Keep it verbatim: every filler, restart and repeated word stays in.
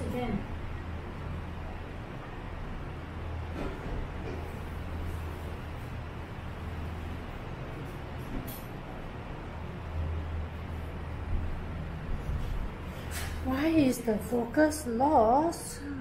once again. Why is the focus lost?